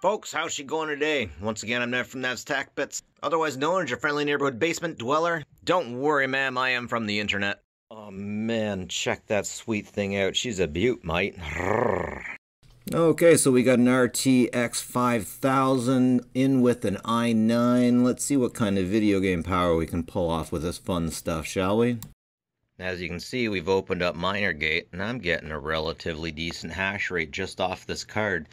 Folks, how's she going today? Once again, I'm Nev from Nev's Tech Bits, otherwise known as your friendly neighborhood basement dweller. Don't worry, ma'am, I am from the internet. Oh man, check that sweet thing out. She's a beaut, mate. Okay, so we got an RTX 5000 in with an i9. Let's see what kind of video game power we can pull off with this fun stuff, shall we? As you can see, we've opened up Minergate, and I'm getting a relatively decent hash rate just off this card.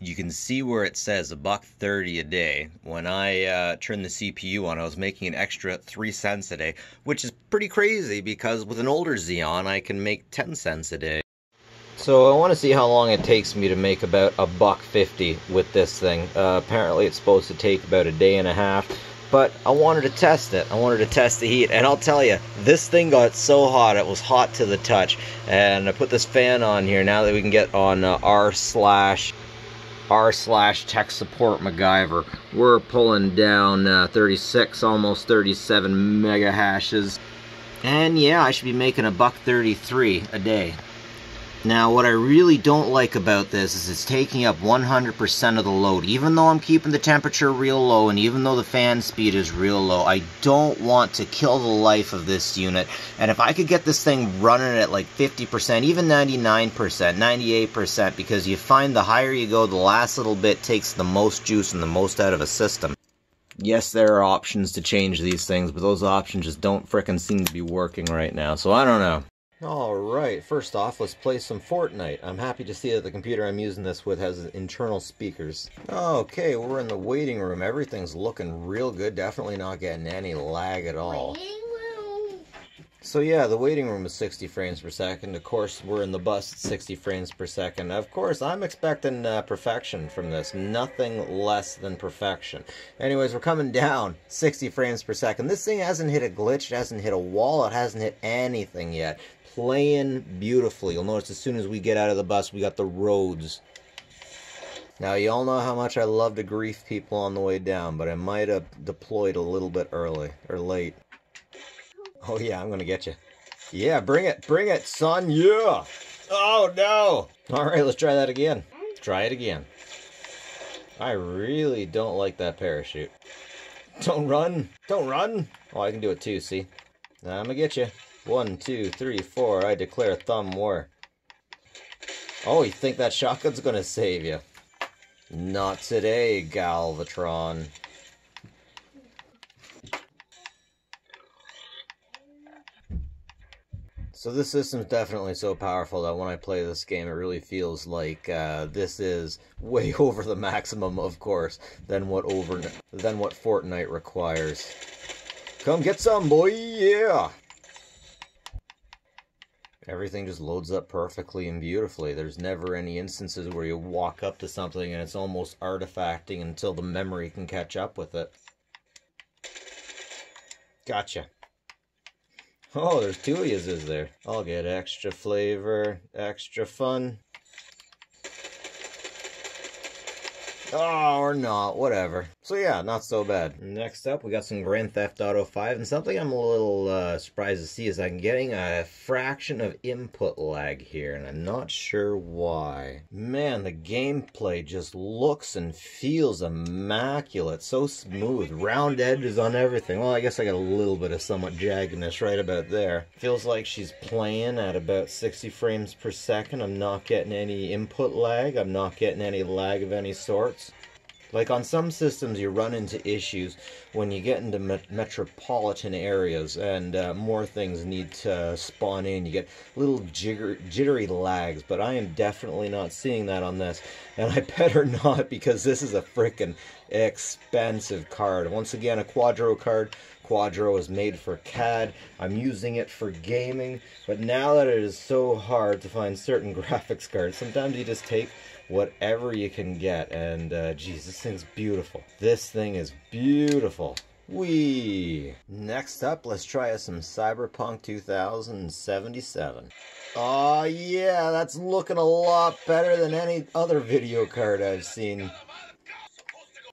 You can see where it says $1.30 a day. When I turned the CPU on, I was making an extra 3 cents a day, which is pretty crazy because with an older Xeon, I can make 10 cents a day. So I want to see how long it takes me to make about $1.50 with this thing. Apparently it's supposed to take about a day and a half, but I wanted to test it. I wanted to test the heat, and I'll tell you, this thing got so hot, it was hot to the touch. And I put this fan on here now that we can get on r/ tech support MacGyver. We're pulling down 36, almost 37 mega hashes, and yeah, I should be making $1.33 a day. Now, what I really don't like about this is it's taking up 100% of the load. Even though I'm keeping the temperature real low, and even though the fan speed is real low, I don't want to kill the life of this unit. And if I could get this thing running at like 50%, even 99%, 98%, because you find the higher you go, the last little bit takes the most juice and the most out of a system. Yes, there are options to change these things, but those options just don't frickin' seem to be working right now, so I don't know. Alright, first off, let's play some Fortnite. I'm happy to see that the computer I'm using this with has internal speakers. Okay, we're in the waiting room. Everything's looking real good. Definitely not getting any lag at all. So yeah, the waiting room is 60 frames per second. Of course, we're in the bus at 60 frames per second. Of course, I'm expecting perfection from this. Nothing less than perfection. Anyways, we're coming down 60 frames per second. This thing hasn't hit a glitch. It hasn't hit a wall. It hasn't hit anything yet. Playing beautifully. You'll notice as soon as we get out of the bus, we got the roads. Now, you all know how much I love to grief people on the way down, but I might have deployed a little bit early or late. Oh yeah, I'm gonna get you. Yeah, bring it, son. Yeah. Oh no. All right, let's try that again. Try it again. I really don't like that parachute. Don't run. Don't run. Oh, I can do it too. See? Now I'm gonna get you. 1, 2, 3, 4, I declare thumb war. Oh, you think that shotgun's gonna save you? Not today, Galvatron. So this system's definitely so powerful that when I play this game, it really feels like this is way over the maximum, of course, than what Fortnite requires. Come get some, boy! Yeah! Everything just loads up perfectly and beautifully. There's never any instances where you walk up to something and it's almost artifacting until the memory can catch up with it. Gotcha. Oh, there's two of yous, is there? I'll get extra flavor, extra fun. Oh, or not, whatever. So yeah, not so bad. Next up, we got some Grand Theft Auto V, and something I'm a little surprised to see is I'm getting a fraction of input lag here, and I'm not sure why. Man, the gameplay just looks and feels immaculate, so smooth, round edges on everything. Well, I guess I got a little bit of somewhat jaggedness right about there. Feels like she's playing at about 60 frames per second. I'm not getting any input lag. I'm not getting any lag of any sort. Like on some systems, you run into issues when you get into metropolitan areas and more things need to spawn in. You get little jittery lags, but I am definitely not seeing that on this. And I better not, because this is a frickin' expensive card. Once again, a Quadro card. Quadro is made for CAD. I'm using it for gaming. But now that it is so hard to find certain graphics cards, sometimes you just take whatever you can get, and geez, this thing's beautiful. This thing is beautiful. Whee! Next up, let's try some Cyberpunk 2077. Oh yeah, that's looking a lot better than any other video card I've seen.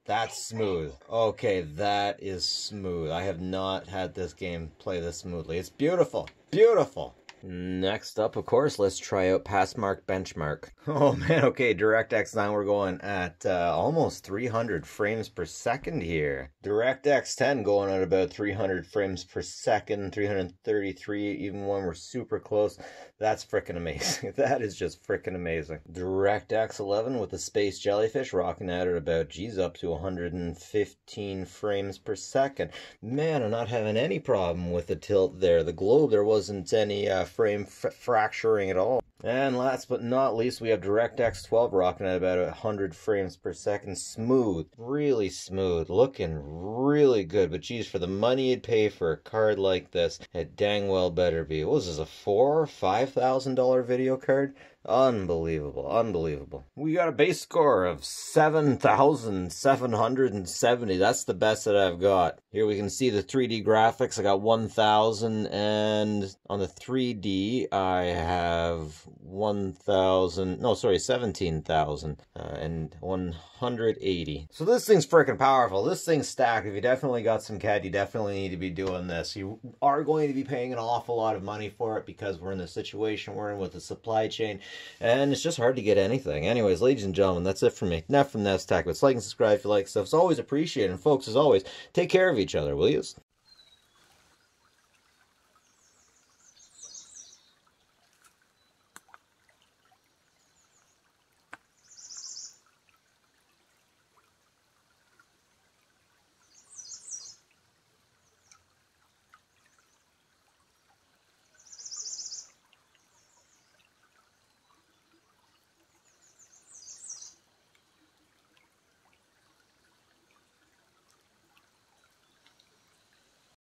That's smooth. Okay, that is smooth. I have not had this game play this smoothly. It's beautiful. Beautiful. Next up, of course, let's try out PassMark benchmark. Oh man, okay, DirectX 9, we're going at almost 300 frames per second here. DirectX 10 going at about 300 frames per second, 333, even when we're super close. That's freaking amazing. That is just freaking amazing. DirectX 11 with the space jellyfish rocking out at about, geez, up to 115 frames per second. Man, I'm not having any problem with the tilt there. The globe, there wasn't any frame fracturing at all. And last but not least, we have DirectX 12 rocking at about 100 frames per second. Smooth, really smooth, looking really good. But geez, for the money you'd pay for a card like this, it dang well better be. What was this, a $4,000 or $5,000 video card? Unbelievable, unbelievable. We got a base score of 7,770. That's the best that I've got. Here we can see the 3D graphics. I got 1,000, and on the 3D, I have 1,000, no, sorry, 17,000 and 180. So this thing's freaking powerful. This thing's stacked. If you definitely got some CAD, you definitely need to be doing this. You are going to be paying an awful lot of money for it because we're in the situation we're in with the supply chain. And it's just hard to get anything. Anyways, ladies and gentlemen, that's it for me. Nev from Nest Tech Bits. Like and subscribe if you like stuff. It's always appreciated. And folks, as always, take care of each other, will you?